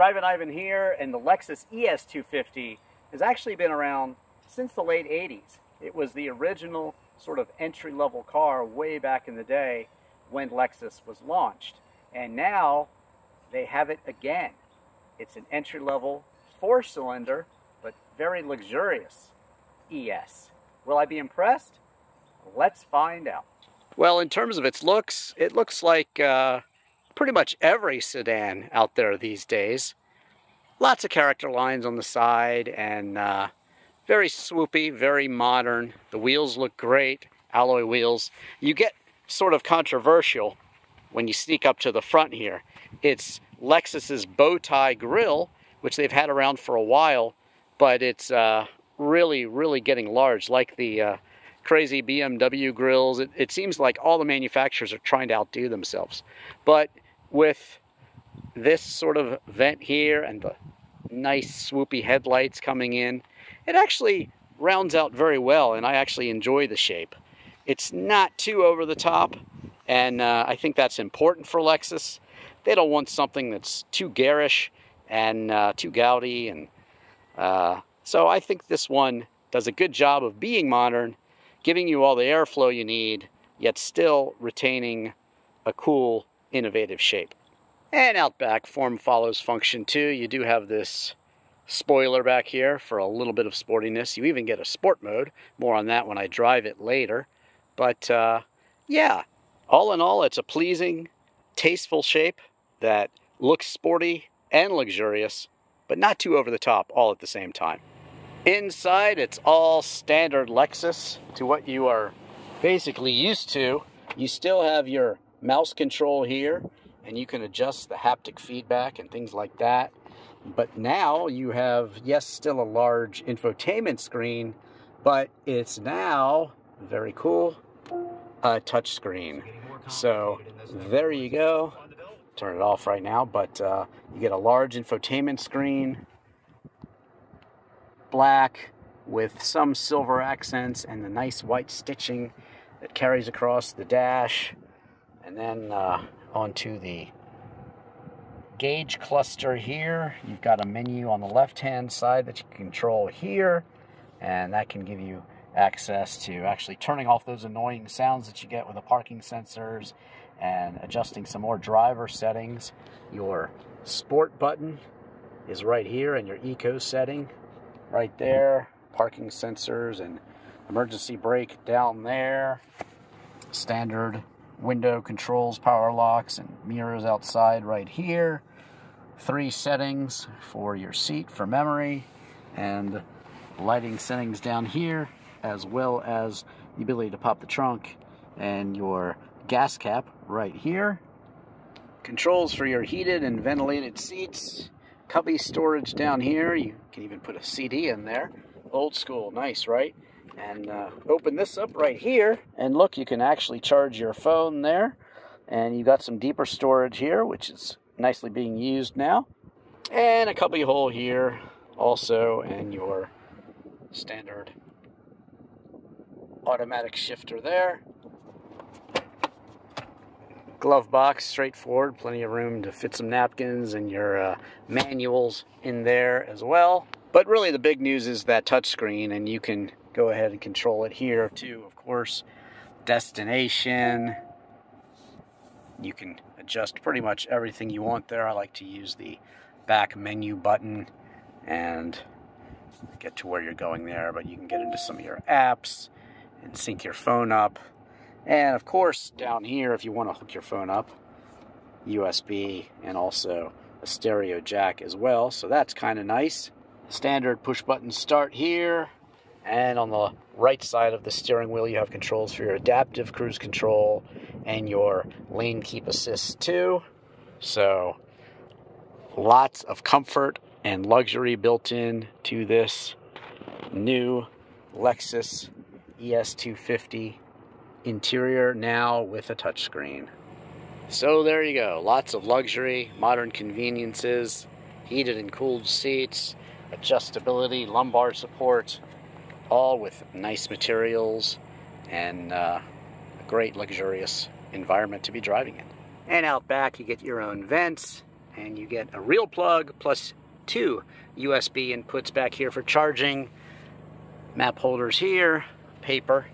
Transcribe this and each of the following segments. Drivin' Ivan here, and the Lexus ES250 has actually been around since the late 80s. It was the original sort of entry-level car way back in the day when Lexus was launched. And now they have it again. It's an entry-level 4-cylinder, but very luxurious ES. Will I be impressed? Let's find out. Well, in terms of its looks, it looks like pretty much every sedan out there these days. Lots of character lines on the side and very swoopy, very modern. The wheels look great, alloy wheels. You get sort of controversial when you sneak up to the front here. It's Lexus's bow tie grille, which they've had around for a while, but it's really, really getting large, like the crazy BMW grills. It seems like all the manufacturers are trying to outdo themselves. But with this sort of vent here and the nice swoopy headlights coming in, it actually rounds out very well, and I actually enjoy the shape. It's not too over the top, and I think that's important for Lexus. They don't want something that's too garish and too gaudy, and so I think this one does a good job of being modern, giving you all the airflow you need, yet still retaining a cool, innovative shape. And out back, form follows function too. You do have this spoiler back here for a little bit of sportiness. You even get a sport mode. More on that when I drive it later. But yeah, all in all, it's a pleasing, tasteful shape that looks sporty and luxurious, but not too over the top all at the same time. Inside, it's all standard Lexus to what you are basically used to. You still have your mouse control here, and you can adjust the haptic feedback and things like that. But now you have, yes, still a large infotainment screen, but it's now, very cool, a touch screen. So there you go. Turn it off right now, but you get a large infotainment screen. Black with some silver accents and the nice white stitching that carries across the dash and then onto the gauge cluster here. You've got a menu on the left hand side that you can control here, and that can give you access to actually turning off those annoying sounds that you get with the parking sensors and adjusting some more driver settings. Your sport button is right here, and your eco setting right there, parking sensors and emergency brake down there, standard window controls, power locks, and mirrors outside right here, 3 settings for your seat for memory, and lighting settings down here, as well as the ability to pop the trunk and your gas cap right here, controls for your heated and ventilated seats, cubby storage down here. You can even put a CD in there. Old school, nice, right? And open this up right here, and look, you can actually charge your phone there. And you've got some deeper storage here, which is nicely being used now. And a cubby hole here also, and your standard automatic shifter there. Glove box, straightforward, plenty of room to fit some napkins and your manuals in there as well. But really the big news is that touchscreen, and you can go ahead and control it here too, of course. Destination, you can adjust pretty much everything you want there. I like to use the back menu button and get to where you're going there, but you can get into some of your apps and sync your phone up. And of course, down here, if you want to hook your phone up, USB and also a stereo jack as well. So that's kind of nice. Standard push button start here. And on the right side of the steering wheel, you have controls for your adaptive cruise control and your lane keep assist too. So lots of comfort and luxury built in to this new Lexus ES250. Interior now with a touchscreen. So there you go. Lots of luxury, modern conveniences, heated and cooled seats, adjustability, lumbar support, all with nice materials and a great luxurious environment to be driving in. And out back you get your own vents and you get a real plug plus two USB inputs back here for charging, map holders here, paper,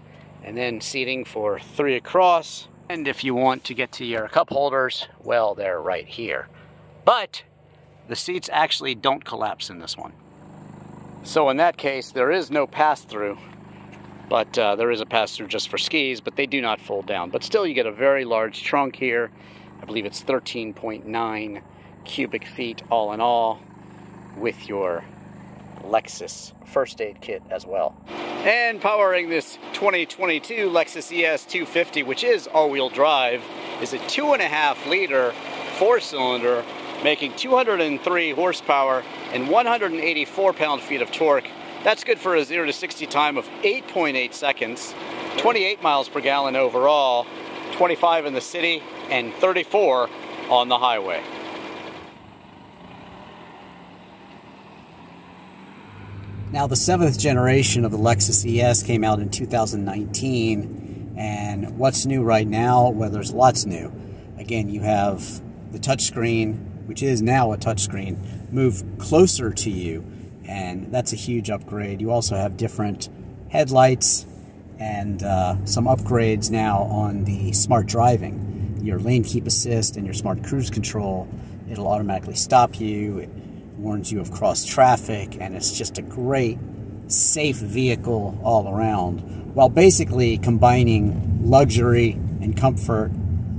and then seating for three across. And if you want to get to your cup holders, well, they're right here. But the seats actually don't collapse in this one. So in that case, there is no pass-through, but there is a pass-through just for skis, but they do not fold down. But still, you get a very large trunk here. I believe it's 13.9 cubic feet all in all with your Lexus first aid kit as well. And powering this 2022 Lexus ES250, which is all-wheel drive, is a 2.5-liter four-cylinder making 203 horsepower and 184 pound-feet of torque. That's good for a 0 to 60 time of 8.8 seconds, 28 miles per gallon overall, 25 in the city, and 34 on the highway. Now, the 7th generation of the Lexus ES came out in 2019, and what's new right now? Well, there's lots new. Again, you have the touchscreen, which is now a touchscreen, move closer to you, and that's a huge upgrade. You also have different headlights and some upgrades now on the smart driving. Your lane keep assist and your smart cruise control, it'll automatically stop you. It warns you of cross traffic, and it's just a great safe vehicle all around, while basically combining luxury and comfort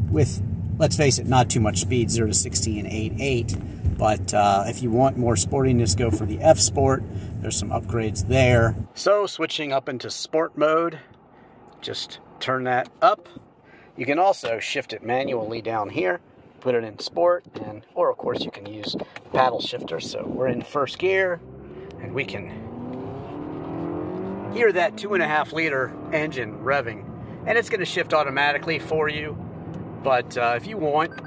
with, let's face it, not too much speed, 0 to 60 in 8.8, but if you want more sportiness, go for the F Sport. There's some upgrades there. So switching up into sport mode, just turn that up. You can also shift it manually down here, put it in sport, and or of course you can use paddle shifter. So we're in first gear, and we can hear that 2.5-liter engine revving, and it's going to shift automatically for you. But if you want,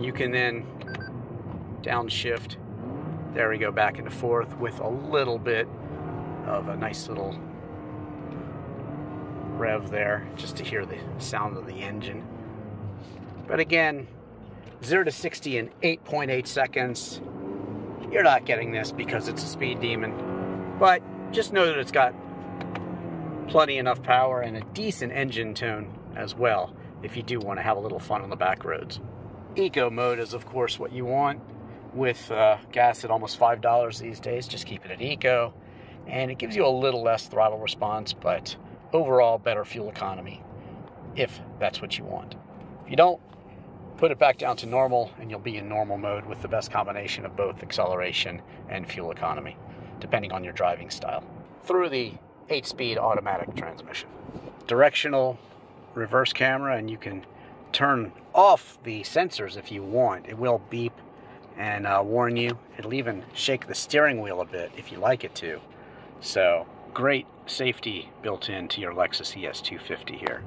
you can then downshift. There we go, back into fourth with a little bit of a nice little rev there, just to hear the sound of the engine. But again, 0 to 60 in 8.8 seconds. You're not getting this because it's a speed demon, but just know that it's got plenty enough power and a decent engine tone as well if you do want to have a little fun on the back roads. Eco mode is of course what you want, with gas at almost $5 these days. Just keep it at eco, and it gives you a little less throttle response, but overall better fuel economy if that's what you want. If you don't, put it back down to normal, and you'll be in normal mode with the best combination of both acceleration and fuel economy, depending on your driving style. Through the 8-speed automatic transmission. Directional reverse camera, and you can turn off the sensors if you want. It will beep and warn you. It'll even shake the steering wheel a bit if you like it to. So great safety built into your Lexus ES250 here.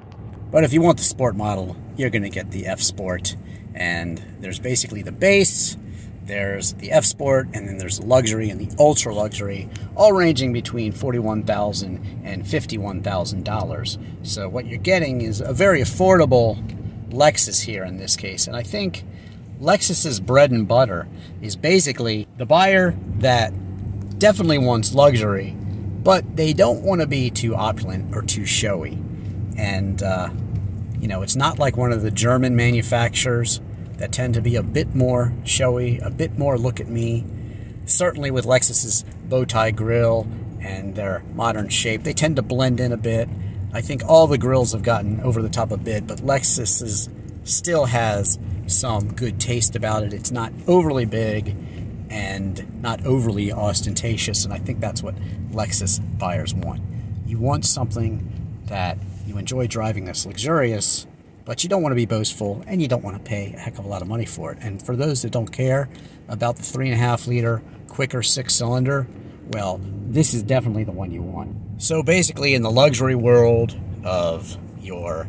But if you want the sport model, you're going to get the F Sport, and there's basically the base, there's the F Sport, and then there's the luxury and the ultra luxury, all ranging between $41,000 and $51,000. So what you're getting is a very affordable Lexus here in this case, and I think Lexus's bread and butter is basically the buyer that definitely wants luxury, but they don't want to be too opulent or too showy. And, you know, it's not like one of the German manufacturers that tend to be a bit more showy, a bit more look at me. Certainly with Lexus's bow tie grille and their modern shape, they tend to blend in a bit. I think all the grills have gotten over the top a bit, but Lexus's still has some good taste about it. It's not overly big and not overly ostentatious, and I think that's what Lexus buyers want. You want something that you enjoy driving, that's luxurious, but you don't want to be boastful, and you don't want to pay a heck of a lot of money for it. And for those that don't care about the 3.5-liter quicker 6-cylinder, well, this is definitely the one you want. So basically, in the luxury world of your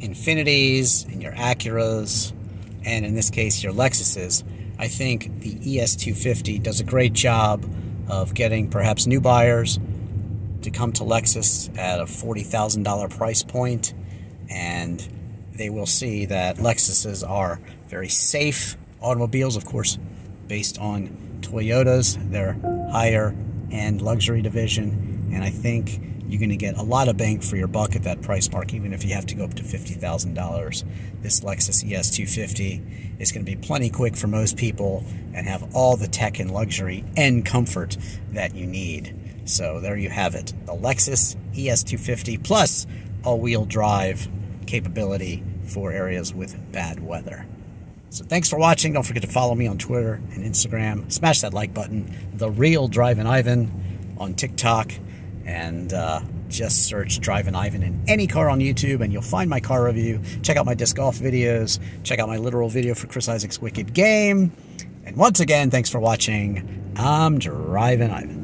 Infinities and your Acuras, and in this case your Lexuses, I think the ES250 does a great job of getting perhaps new buyers to come to Lexus at a $40,000 price point, and they will see that Lexuses are very safe automobiles. Of course, based on Toyota's, their higher end luxury division, and I think you're going to get a lot of bang for your buck at that price mark, even if you have to go up to $50,000. This Lexus ES250 is going to be plenty quick for most people and have all the tech and luxury and comfort that you need. So there you have it. The Lexus ES250 plus all-wheel drive capability for areas with bad weather. So thanks for watching. Don't forget to follow me on Twitter and Instagram. Smash that like button. The Real Drivin' Ivan on TikTok. And just search Drivin' Ivan in any car on YouTube and you'll find my car review. Check out my disc golf videos. Check out my literal video for Chris Isaac's Wicked Game. And once again, thanks for watching. I'm Drivin' Ivan.